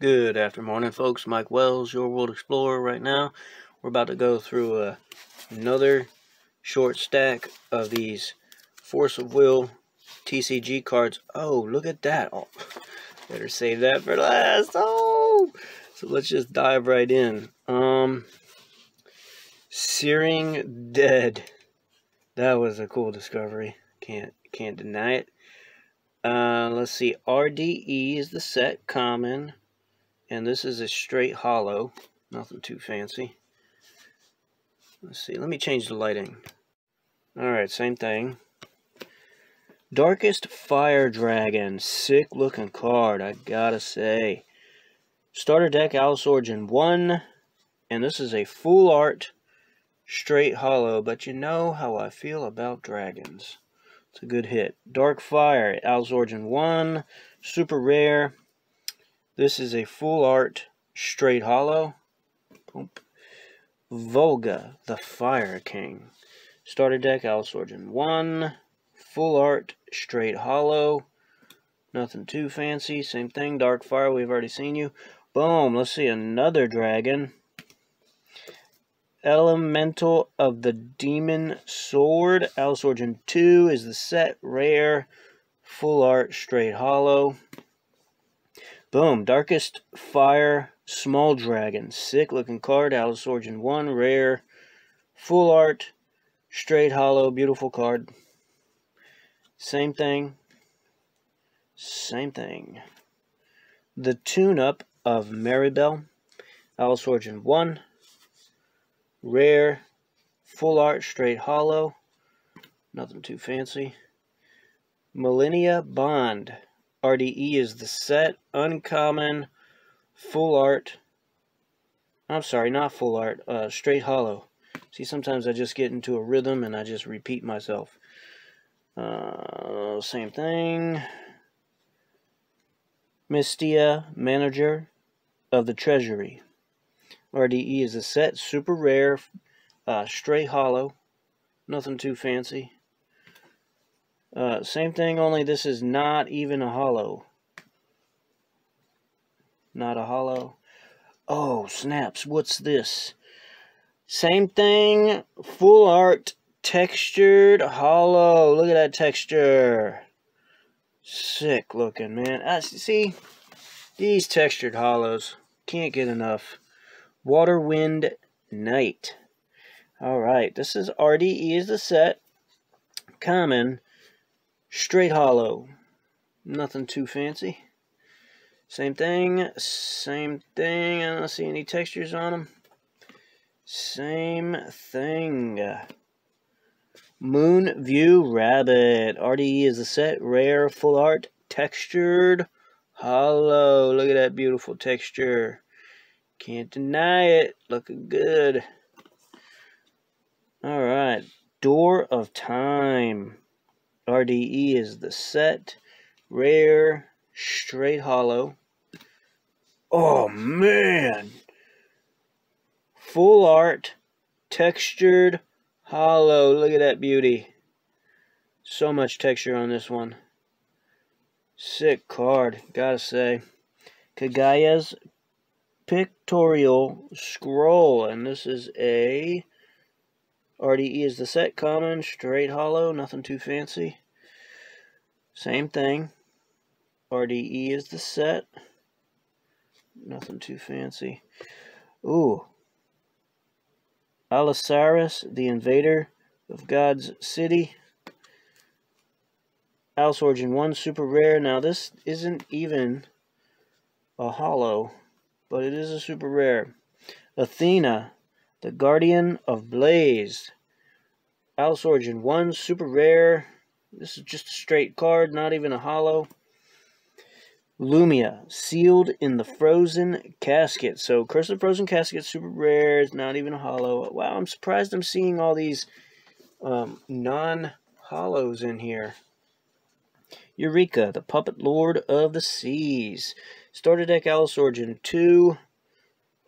Good afternoon, folks. Mike Wells, Your World Explorer right now. We're about to go through another short stack of these Force of Will TCG cards. Oh, look at that. Oh, better save that for last. Oh! So let's just dive right in. Searing Dead. That was a cool discovery. Can't deny it. Let's see. RDE is the set common. And this is a straight hollow. Nothing too fancy. Let's see. Let me change the lighting. Alright, same thing. Darkest Fire Dragon. Sick looking card, I gotta say. Starter deck, Alice Origin 1. And this is a full art straight hollow. But you know how I feel about dragons. It's a good hit. Dark Fire, Alice Origin 1. Super rare. This is a full art straight hollow. Oop. Volga, the Fire King. Starter deck, Alice Origin 1. Full art straight hollow. Nothing too fancy. Same thing. Dark Fire, we've already seen you. Boom. Let's see another dragon. Elemental of the Demon Sword. Alice Origin 2 is the set. Rare. Full art straight hollow. Boom. Darkest Fire Small Dragon. Sick looking card. Alice Origin 1. Rare. Full art. Straight hollow. Beautiful card. Same thing. Same thing. The Tune-Up of Maribel. Alice Origin 1. Rare. Full art. Straight hollow. Nothing too fancy. Millennia Bond. RDE is the set, uncommon, full art, I'm sorry, not full art, straight hollow. See, sometimes I just get into a rhythm and I just repeat myself. Same thing. Mystia, Manager of the Treasury. RDE is the set, super rare, straight hollow, nothing too fancy. Same thing, only this is not even a hollow. Not a hollow. Oh, snaps. What's this? Same thing. Full art. Textured hollow. Look at that texture. Sick looking, man. See? These textured hollows. Can't get enough. Water, Wind, Night. Alright. This is RDE is the set. Common. Straight hollow. Nothing too fancy. Same thing. Same thing. I don't see any textures on them. Same thing. Moon View Rabbit. RDE is the set. Rare. Full art. Textured hollow. Look at that beautiful texture. Can't deny it. Looking good. Alright. Door of Time. RDE is the set, rare, straight hollow. Oh man! Full art, textured hollow. Look at that beauty. So much texture on this one. Sick card, gotta say. Kagaya's Pictorial Scroll, and this is a RDE is the set, common, straight hollow, nothing too fancy. Same thing. RDE is the set. Nothing too fancy. Ooh. Alisaris, the Invader of God's City. Alice Origin 1, super rare. Now this isn't even a hollow, but it is a super rare. Athena, the Guardian of Blaze. Alice Origin 1, super rare. This is just a straight card, not even a hollow. Lumia, Sealed in the Frozen Casket. So, Curse of the Frozen Casket, super rare. It's not even a hollow. Wow, I'm surprised I'm seeing all these non-hollows in here. Eureka, the Puppet Lord of the Seas. Starter deck, Alice Origin 2.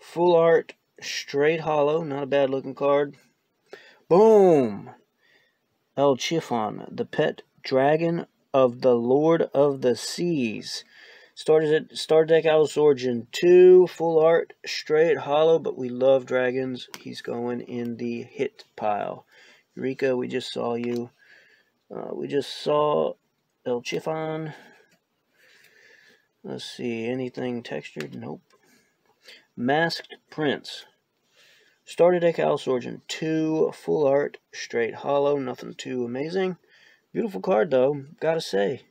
Full art. Straight hollow, not a bad looking card. Boom! El Chifon, the Pet Dragon of the Lord of the Seas. Star Deck Alice Origin 2, full art, straight, hollow, but we love dragons. He's going in the hit pile. Eureka, we just saw you. We just saw El Chifon. Let's see, anything textured? Nope. Masked Prince. Starter Deck Alice Origin 2, full art, straight hollow, nothing too amazing. Beautiful card though, gotta say.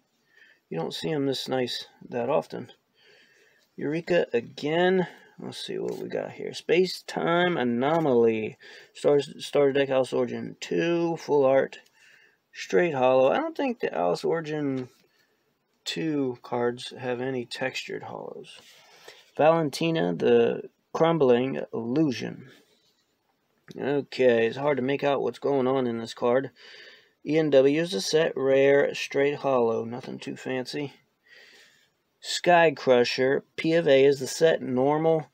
You don't see them this nice that often. Eureka again. Let's see what we got here. Space Time Anomaly. Starter Deck Alice Origin 2, full art, straight hollow. I don't think the Alice Origin 2 cards have any textured hollows. Valentina, the Crumbling Illusion. Okay, it's hard to make out what's going on in this card. ENW is a set, rare, straight hollow, nothing too fancy. Sky Crusher, P of A is the set, normal,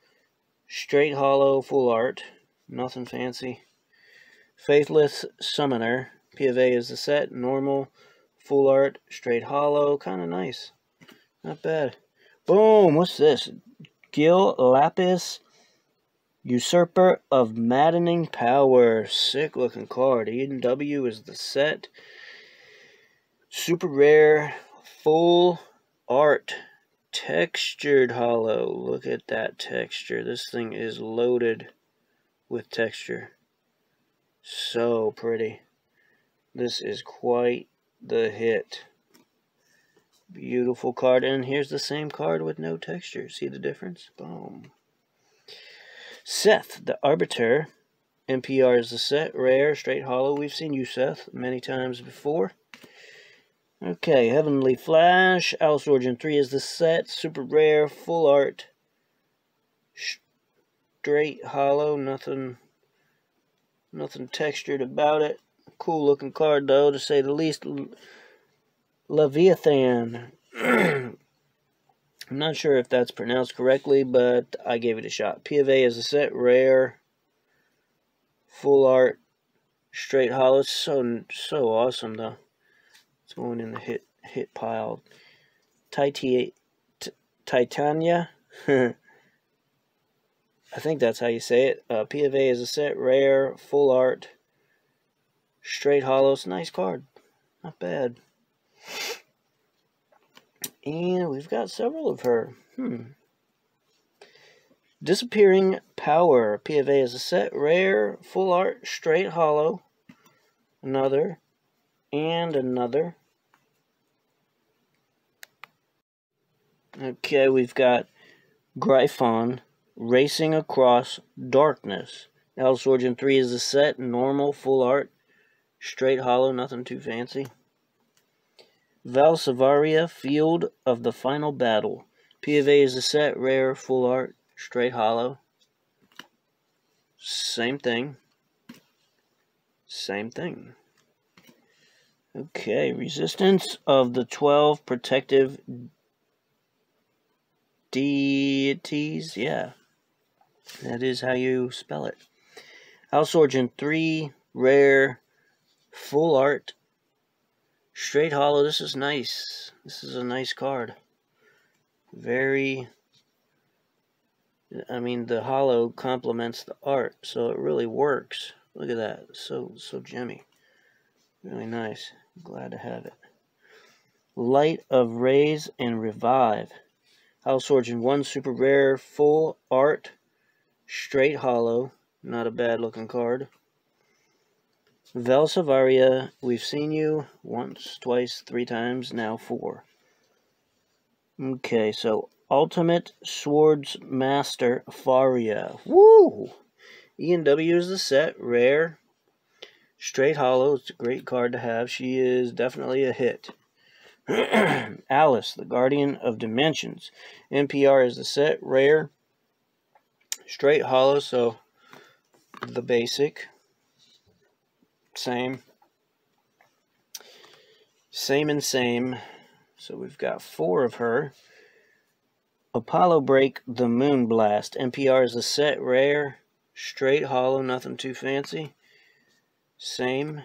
straight hollow, full art, nothing fancy. Faithless Summoner, P of A is the set, normal, full art, straight hollow, kind of nice, not bad. Boom, what's this? Gil Lapis, Usurper of Maddening Power. Sick looking card. ENW is the set. Super rare, full art, textured hollow. Look at that texture. This thing is loaded with texture. So pretty. This is quite the hit. Beautiful card, and here's the same card with no texture. See the difference? Boom. Seth, the Arbiter. NPR is the set. Rare, straight hollow. We've seen you, Seth, many times before. Okay, Heavenly Flash. Alice Origin 3 is the set. Super rare, full art, straight hollow. Nothing textured about it. Cool looking card, though, to say the least. Leviathan. I'm not sure if that's pronounced correctly, but I gave it a shot. P of A is a set, rare, full art, straight hollow. So awesome though. It's going in the hit pile. Titania. I think that's how you say it. P of A is a set, rare, full art, straight hollow. It's a nice card. Not bad. And we've got several of her. Disappearing Power. P of A is a set, rare, full art, straight hollow. Another. And another. Okay, we've got Gryphon, Racing Across Darkness. Alice Origin 3 is a set, normal, full art, straight hollow, nothing too fancy. Valsivaria, Field of the Final Battle. P of A is a set, rare, full art, straight hollow. Same thing. Same thing. Okay, Resistance of the 12 Protective Deities. Yeah, that is how you spell it. Alice Origin 3, rare, full art, straight hollow. This is nice. This is a nice card. Very, I mean, the hollow complements the art, so it really works. Look at that. So gemmy. Really nice. Glad to have it. Light of Rays and Revive. Alice Origin 1, super rare, full art, straight hollow. Not a bad looking card. Valsivaria, we've seen you once, twice, three times, now four. Okay, so Ultimate Swords Master Faria. Woo! ENW is the set, rare, straight hollow. It's a great card to have. She is definitely a hit. Alice, the Guardian of Dimensions. NPR is the set, rare, straight hollow, so the basic. Same and same. So we've got four of her. Apollo Break, the Moon Blast. NPR is a set, rare, straight hollow, nothing too fancy. Same.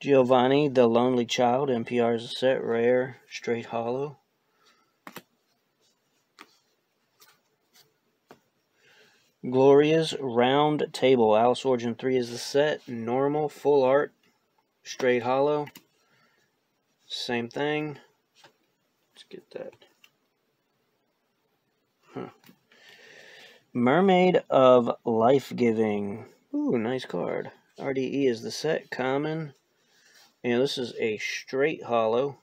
Giovanni, the Lonely Child. NPR is a set, rare, straight hollow. Gloria's Round Table. Alice Origin 3 is the set. Normal, full art, straight hollow. Same thing. Let's get that. Huh. Mermaid of Life-Giving. Ooh, nice card. RDE is the set. Common. And this is a straight hollow.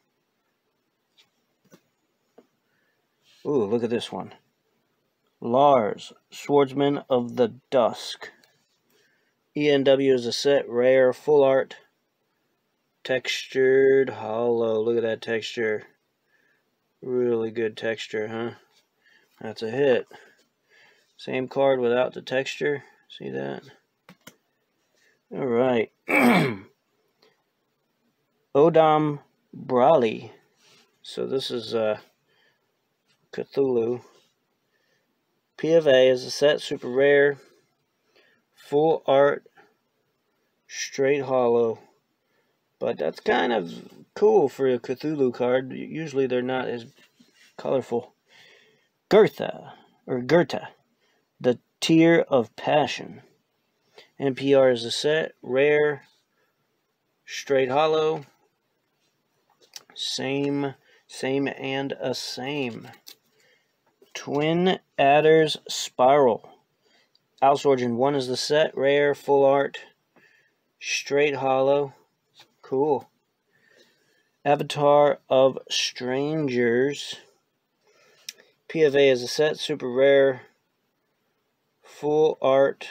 Ooh, look at this one. Lars, Swordsman of the Dusk. ENW is a set, rare, full art, textured, hollow. Look at that texture. Really good texture, huh? That's a hit. Same card without the texture. See that? Alright. Odom Brali. So this is Cthulhu. P of A is a set, super rare, full art, straight hollow. But that's kind of cool for a Cthulhu card. Usually they're not as colorful. Gertha, the Tear of Passion. NPR is a set, rare, straight hollow. Same and a same. Twin Adder's Spiral. Alice Origin 1 is the set. Rare, full art, straight hollow. Cool. Avatar of Strangers. P of A is a set. Super rare, full art,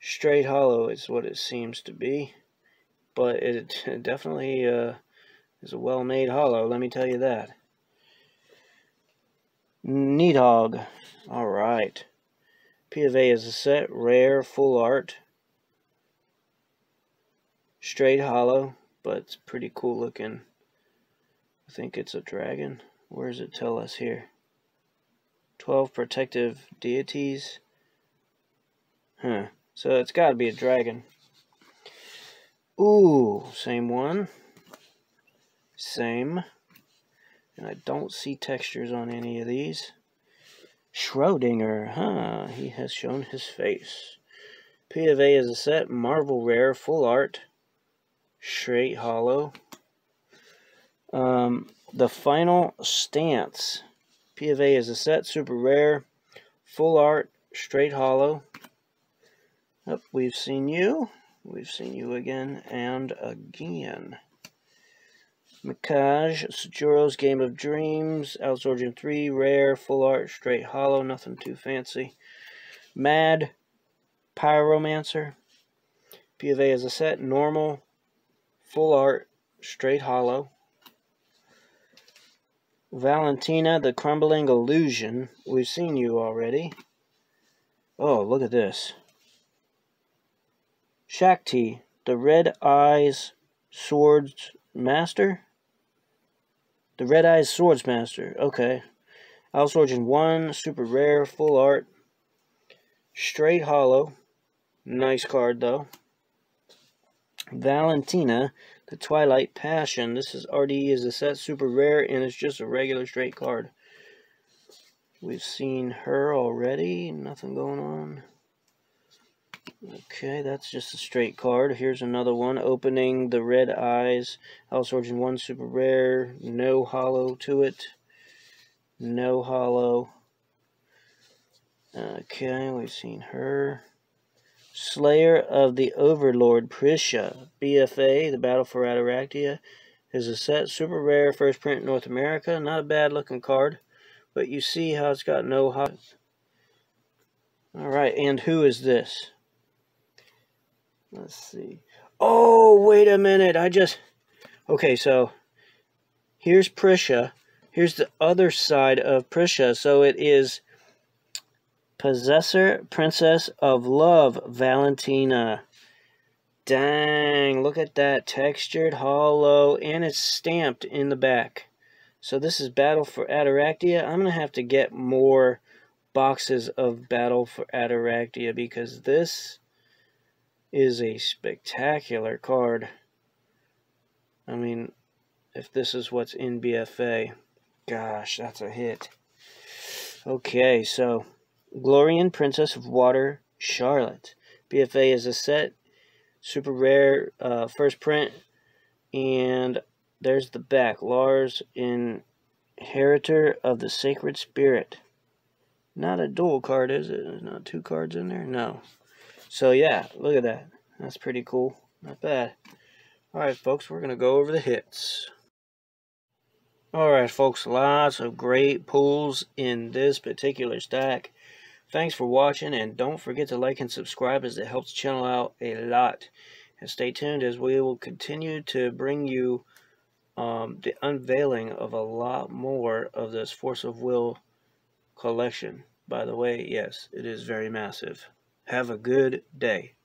straight hollow is what it seems to be. But it definitely is a well-made hollow, let me tell you that. Needhog. Alright. P of A is a set. Rare, full art, straight hollow, but it's pretty cool looking. I think it's a dragon. Where does it tell us here? 12 protective deities. Huh. So it's got to be a dragon. Ooh. Same one. Same. And I don't see textures on any of these. Schrodinger, huh? He has shown his face. P of A is a set. Marvel rare, full art, straight hollow. The Final Stance. P of A is a set. Super rare, full art, straight hollow. Up, oh, we've seen you. We've seen you again and again. Mikage, Sajuro's Game of Dreams, Alice Origin 3, rare, full art, straight hollow, nothing too fancy. Mad Pyromancer. P of A is a set, normal, full art, straight hollow. Valentina, the Crumbling Illusion. We've seen you already. Oh, look at this. Shakti, the Red Eyes Swords Master. The Red Eyes Swordsmaster, okay. Alice Origin 1, super rare, full art, straight hollow. Nice card, though. Valentina, the Twilight Passion. This is RDE as a set, super rare, and it's just a regular straight card. We've seen her already. Nothing going on. Okay, that's just a straight card. Here's another one. Opening the Red Eyes. Alice Origin 1, super rare. No hollow to it. No hollow. Okay, we've seen her. Slayer of the Overlord, Prisha. BFA, the Battle for Attoractia, is a set. Super rare, first print North America. Not a bad looking card, but you see how it's got no hollow. Alright, and who is this? Let's see. Oh, wait a minute. Okay, so here's Prisha. Here's the other side of Prisha. So it is Possessor, Princess of Love, Valentina. Dang, look at that textured hollow. And it's stamped in the back. So this is Battle for Attoractia. I'm going to have to get more boxes of Battle for Attoractia because this is a spectacular card. I mean, if this is what's in BFA, gosh, that's a hit. Okay, so Glorian, Princess of Water, Charlotte. PFA is a set. Super rare first print. And there's the back. Lars, Inheritor of the Sacred Spirit. Not a dual card, is it? There's not two cards in there? No. So, yeah. Look at that. That's pretty cool. Not bad. Alright, folks. We're going to go over the hits. Alright, folks. Lots of great pulls in this particular stack. Thanks for watching, and don't forget to like and subscribe, as it helps the channel out a lot. And stay tuned, as we will continue to bring you the unveiling of a lot more of this Force of Will collection. By the way, yes, it is very massive. Have a good day.